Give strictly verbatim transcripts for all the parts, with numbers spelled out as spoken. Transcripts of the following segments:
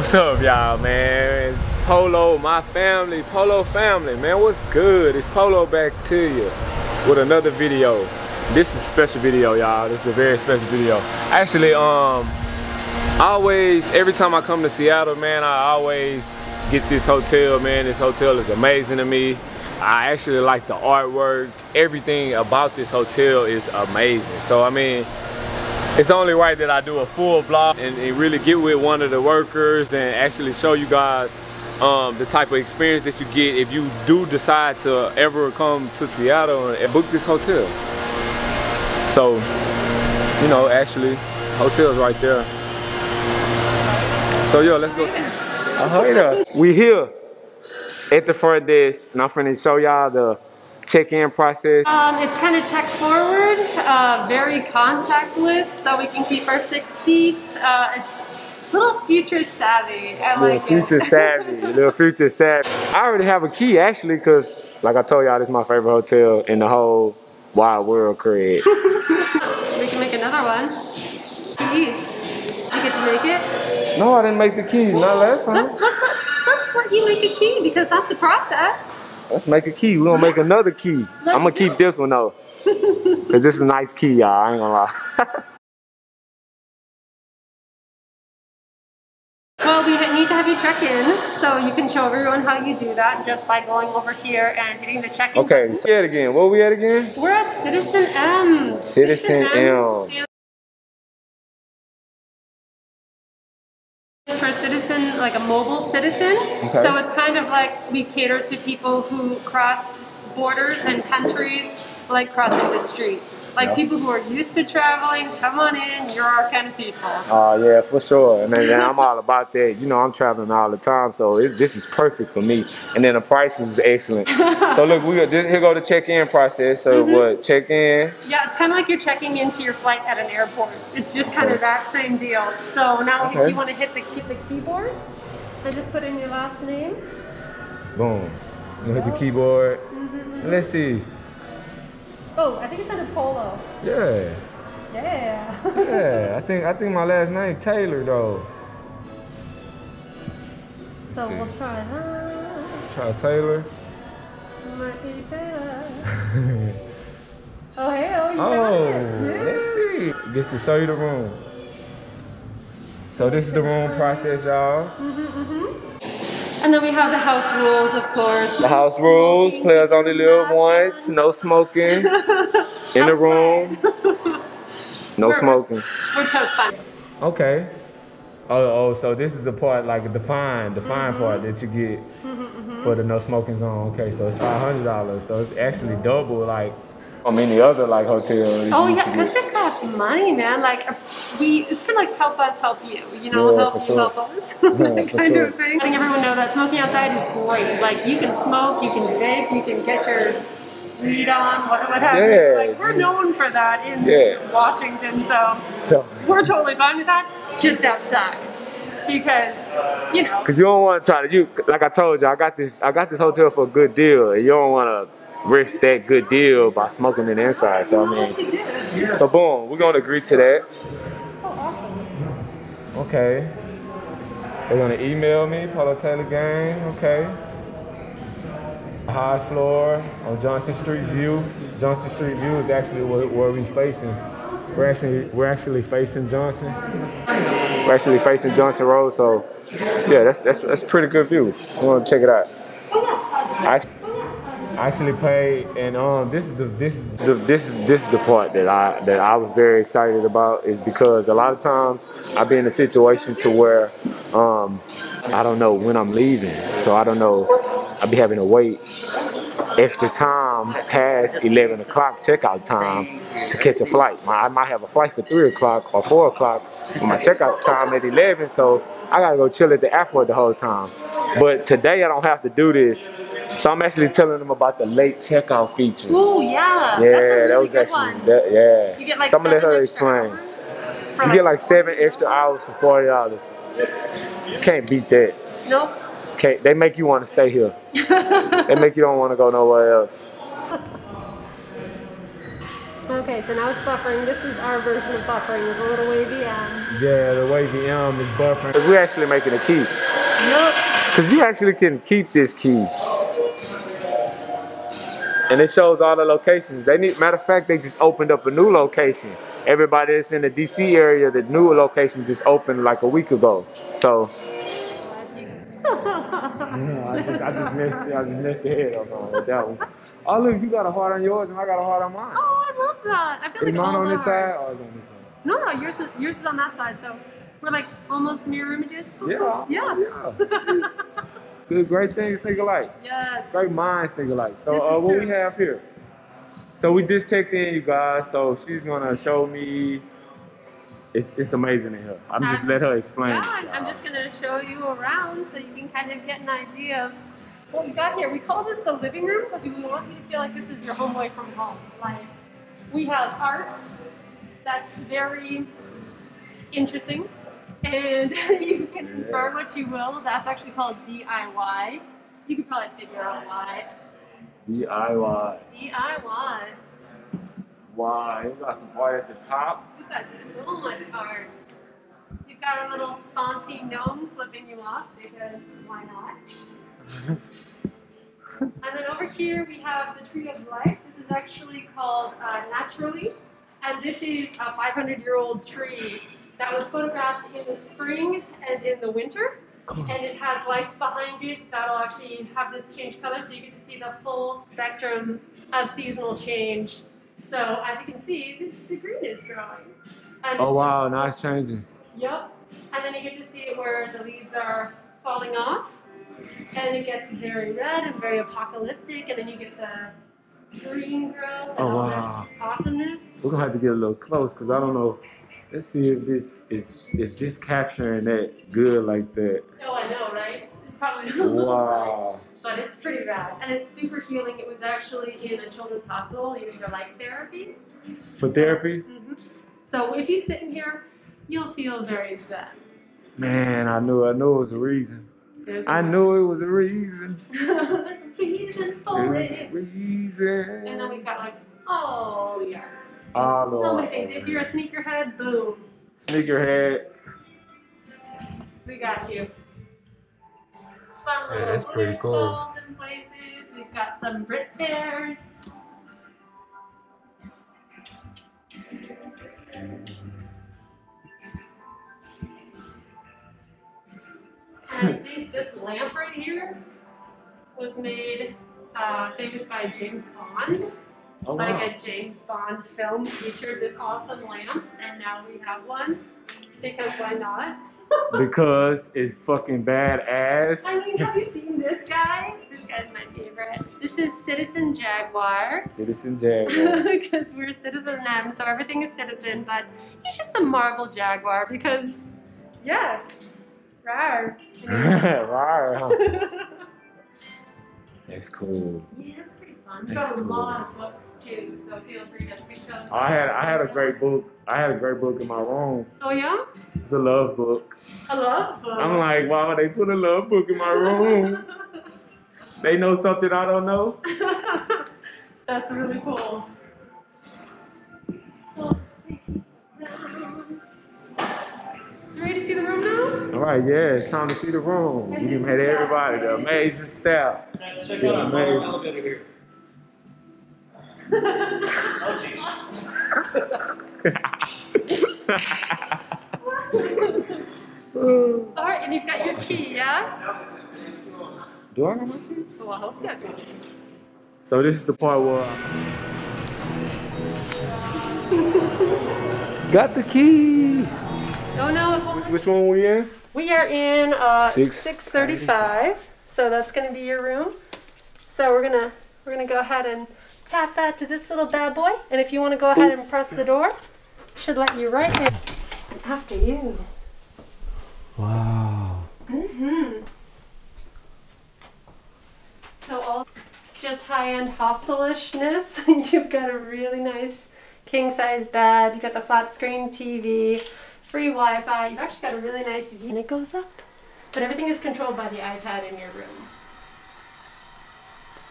What's up, y'all, man? It's Polo, my family, Polo family, man. What's good? It's Polo back to you with another video. This is a special video, y'all. This is a very special video. Actually, um, I always, every time I come to Seattle, man, I always get this hotel, man. This hotel is amazing to me. I actually like the artwork. Everything about this hotel is amazing. So, I mean, it's only right that I do a full vlog and, and really get with one of the workers and actually show you guys um, the type of experience that you get if you do decide to ever come to Seattle and book this hotel. So, you know, actually, hotel's right there. So, yo, let's go see. Uh-huh. We here at the front desk, and I'm finna show y'all the check-in process. Um, it's kind of tech-forward, uh, very contactless, so we can keep our six feet. Uh, it's a little future-savvy. I like it. Future savvy, a little future-savvy. I already have a key, actually, because, like I told y'all, this is my favorite hotel in the whole wide world, Craig. We can make another one. Key. Did you get to make it? No, I didn't make the keys. Not last time. Let's, let's, let, let's let you make a key because that's the process. Let's make a key. We're gonna make another key. Let's I'm gonna keep this one though. Cause this is a nice key, y'all. I ain't gonna lie. Well, we need to have you check in. So you can show everyone how you do that just by going over here and hitting the check in. Okay, say it again. Where are we at again? We're at Citizen M. Citizen, Citizen M. M. For citizen, like a mobile citizen. Okay. So it's kind of like we cater to people who cross borders and countries, like crossing the street. Like yeah. People who are used to traveling, come on in, you're our kind of people. Oh, uh, yeah, for sure. And then I'm all about that. You know, I'm traveling all the time, so it, this is perfect for me. And then the price is excellent. So look, we got, here go the check-in process. So mm-hmm. What, check-in? Yeah, it's kind of like you're checking into your flight at an airport. It's just okay. Kind of that same deal. So now okay. If you want to hit the, key, the keyboard, so just put in your last name. Boom. You hit the keyboard. Mm-hmm. Let's see. Oh, I think it's under Polo. Yeah. Yeah. yeah. I think I think my last name Taylor though. Let's so see. We'll try that. Let's try Taylor. It might be Taylor. Oh hell yeah. Oh, yeah. Let's see. Gets to show you the room. So this is the room process, y'all. Mm-hmm, mm-hmm. And then we have the house rules, of course. The house smoking. Rules, players only live once, no smoking, in the room, no we're, smoking. We're totes fine. Okay. Oh, oh, so this is the part, like the fine, the fine mm-hmm. part that you get mm-hmm, mm-hmm. for the no smoking zone. Okay, so it's five hundred dollars, so it's actually double, like, from any other like hotel. Oh yeah, because it costs money, man. Like we, it's kind of like help us help you, you know, yeah, help you sure. help us, yeah, that kind sure. of thing. Letting everyone know that smoking outside is great. Like you can smoke, you can vape, you can get your weed on, what, what have you. Like we're known for that in yeah. Washington, so, so we're totally fine with that. Just outside. Because you know. Because you don't want to try to. You like I told you, I got this. I got this hotel for a good deal, and you don't want to risk that good deal by smoking it inside. So I mean, so boom, we're gonna agree to that. Oh, awesome. Okay. They're gonna email me, Polo Taylor gang. Okay. High floor on Johnson Street view. Johnson Street view is actually where, where we're facing. We're actually we're actually facing Johnson. We're actually facing Johnson Road. So yeah, that's that's that's pretty good view. I'm gonna check it out. I, I actually paid, and um, this is the this is the, this is this is the part that I that I was very excited about, is because a lot of times I've been in a situation to where um, I don't know when I'm leaving, so I don't know, I'll be having to wait extra time past eleven o'clock checkout time to catch a flight. I might have a flight for three o'clock or four o'clock, my checkout time at eleven, so I gotta go chill at the airport the whole time. But today I don't have to do this. So I'm actually telling them about the late checkout feature. Ooh, yeah. Yeah, really that was actually, that, yeah. You get like so I'm gonna let her explain. You like get like seven extra hours for forty dollars. You can't beat that. Nope. Can't, they make you want to stay here. They make you don't want to go nowhere else. Okay, so now it's buffering. This is our version of buffering with a little wavy M. Yeah, the wavy M is buffering. Because we're actually making a key. Yep. Because you actually can keep this key. And it shows all the locations. They need, matter of fact, they just opened up a new location. Everybody that's in the D C area, the new location just opened like a week ago. So. Yeah, I just, I just missed it. I just missed the head up on with that one. Oh look, you got a heart on yours and I got a heart on mine. Oh, I love that. I feel is like mine all on this side or is it on this side? No, no, yours is, yours is on that side. So we're like almost mirror images. Yeah. Yeah. yeah. Good, great things think alike. Yes. Great minds think alike. So uh, what true. we have here? So we just checked in, you guys. So she's gonna show me. It's it's amazing in here. I'm um, just let her explain. Yeah, I'm, I'm just gonna show you around so you can kind of get an idea of what we got here. We call this the living room because we want you to feel like this is your home away from home. Like we have art that's very interesting. And you can infer what you will. That's actually called D I Y. You could probably figure out why. D I Y. D I Y. Wow, you got some art at the top. You've got so much art. You've got a little sponty gnome flipping you off because why not? And then over here we have the Tree of Life. This is actually called uh, Naturally. And this is a five hundred year old tree that was photographed in the spring and in the winter. Cool. And it has lights behind it that'll actually have this change color so you get to see the full spectrum of seasonal change. So as you can see, this, the green is growing. And oh wow, just, nice changes. Yep. And then you get to see where the leaves are falling off. And it gets very red and very apocalyptic. And then you get the green growth and oh, all wow. this awesomeness. We're going to have to get a little close because I don't know. Let's see if this is if, if this capturing that good like that. Oh, I know, right? It's probably a little wow. much, but it's pretty rad, and it's super healing. It was actually in a children's hospital using light therapy. For therapy? Mm-hmm. So if you sit in here, you'll feel very zen. Man, I knew, I knew it was a reason. There's I a knew reason. it was a reason. There's a reason for There's it. A reason. And then we've got like. Oh yeah. Oh, so Lord. many things. If you're a sneakerhead, boom. Sneakerhead. We got you. Fun little yeah, glitter cool. skulls in places. We've got some Brit bears. And I think this lamp right here was made uh, famous by James Bond. Oh, like wow. a James Bond film featured this awesome lamp, and now we have one. Because why not? Because it's fucking badass. I mean, have you seen this guy? This guy's my favorite. This is Citizen Jaguar. Citizen Jaguar. Because we're Citizen M, so everything is Citizen, but he's just a Marvel Jaguar because, yeah, rawr. rawr. That's cool. Yeah, that's pretty fun. We've got a lot of books too, so feel free to pick those up. I had I had a great book. I had a great book in my room. Oh yeah? It's a love book. A love book. I'm like, wow, they put a love book in my room. They know something I don't know. That's really cool. You ready to see the room now? All right, yeah, it's time to see the room. And you can meet everybody, the amazing staff. Guys, check out our model elevator here. Oh, jeez. All right, and you've got your key, yeah? Do I have my key? Well, I hope you have your key. So this is the part where I got the key. Oh, no. Which one are we in? We are in uh, six thirty-five, so that's going to be your room. So we're gonna we're gonna go ahead and tap that to this little bad boy. And if you want to go ahead and press the door, should let you right in. And after you. Wow. Mm-hmm. So all just high-end hostel-ishness. You've got a really nice king-size bed. You've got the flat-screen T V. Free Wi-Fi. You've actually got a really nice view, and it goes up. But everything is controlled by the iPad in your room.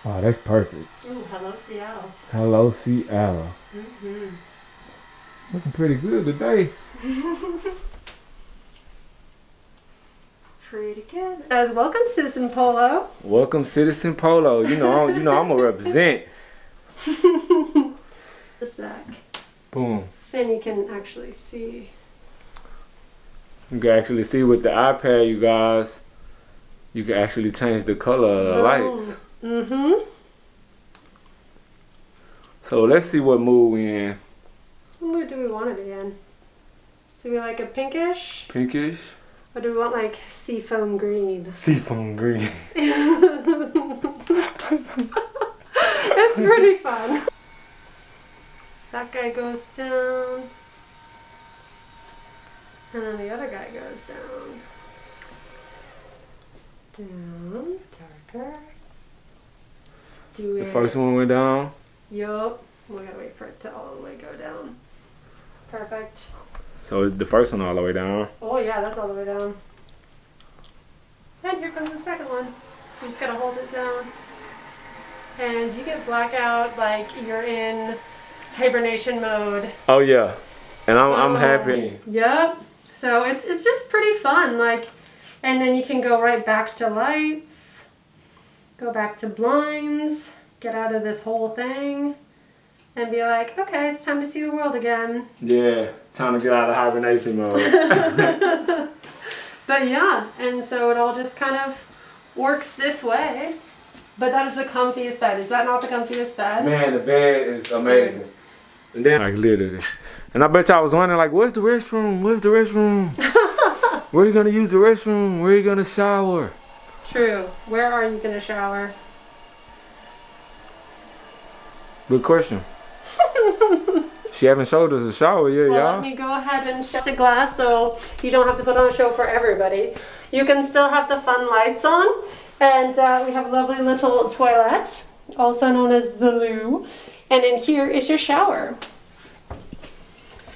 Oh, that's perfect. Ooh, hello, Seattle. Hello, Seattle. Mm-hmm. Looking pretty good today. It's pretty good. As welcome, Citizen Polo. Welcome, Citizen Polo. You know, I'm, you know, I'm gonna represent. The sack. Boom. Then you can actually see. You can actually see with the iPad, you guys. You can actually change the color of the lights. Mm-hmm. So let's see what mood we in. What mood do we want to be in? Do we like a pinkish? Pinkish. Or do we want like seafoam green? Seafoam green. It's pretty fun. That guy goes down. And then the other guy goes down. Down, darker. The first one went down? Yup. We're gonna wait for it to all the way go down. Perfect. So is the first one all the way down? Oh yeah, that's all the way down. And here comes the second one. You just gotta hold it down. And you get blackout like you're in hibernation mode. Oh yeah. And I'm um, I'm happy. Yep. So it's it's just pretty fun, like, and then you can go right back to lights. Go back to blinds, get out of this whole thing, and be like, okay, it's time to see the world again. Yeah, time to get out of hibernation mode. But yeah, and so it all just kind of works this way. But that is the comfiest bed. Is that not the comfiest bed? Man, the bed is amazing. And then, like, literally. And I bet y'all was wondering, like, where's the restroom? Where's the restroom? Where are you gonna use the restroom? Where are you gonna shower? True. Where are you gonna shower? Good question. She haven't showed us a shower yet, y'all. Well, let me go ahead and show the glass so you don't have to put on a show for everybody. You can still have the fun lights on, and uh, we have a lovely little toilet, also known as the loo, and in here is your shower.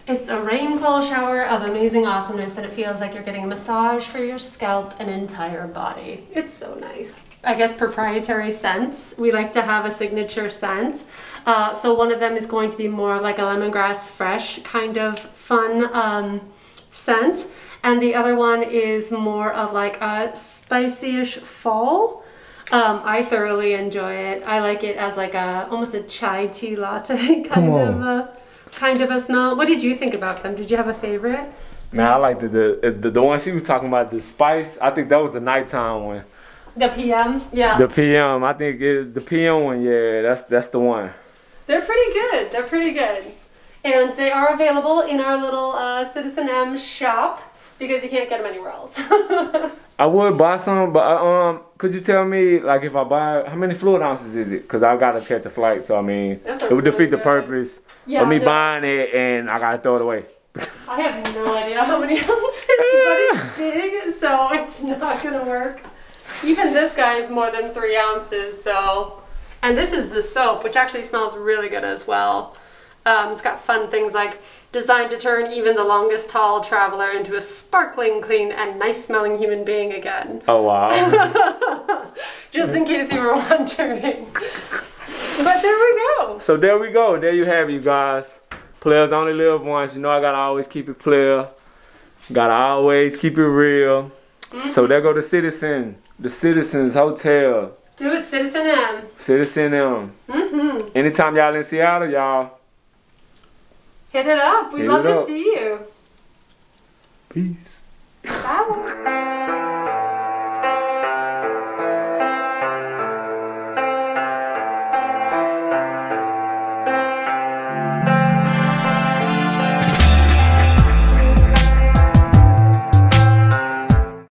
It's a rainfall shower of amazing awesomeness, and it feels like you're getting a massage for your scalp and entire body. It's so nice. I guess proprietary scents. We like to have a signature scent. Uh, so one of them is going to be more like a lemongrass fresh kind of fun um, scent. And the other one is more of like a spicy-ish fall. Um, I thoroughly enjoy it. I like it as like a, almost a chai tea latte kind of a... kind of a smell. What did you think about them? Did you have a favorite? Man, I liked the the, the the one she was talking about, the spice. I think that was the nighttime one. The P M? Yeah. The P M. I think it, the P M one, yeah, that's that's the one. They're pretty good. They're pretty good. And they are available in our little uh, Citizen M shop because you can't get them anywhere else. I would buy some, but um, could you tell me, like, if I buy, how many fluid ounces is it? Because I got to catch a flight, so I mean, it would defeat the purpose of me buying it and I got to throw it away. I have no idea how many ounces, but it's big, so it's not going to work. Even this guy is more than three ounces, so, and this is the soap, which actually smells really good as well. Um, it's got fun things like designed to turn even the longest tall traveler into a sparkling, clean, and nice-smelling human being again. Oh, wow. Just in case you were wondering. But there we go. So there we go. There you have it, you guys. Players only live once. You know I gotta always keep it player. Gotta always keep it real. Mm-hmm. So there go the Citizen. The Citizen's Hotel. Do it, Citizen M. Citizen M. Mm-hmm. Anytime y'all in Seattle, y'all. Hit it up. We'd Hit love to see you. Peace. Bye.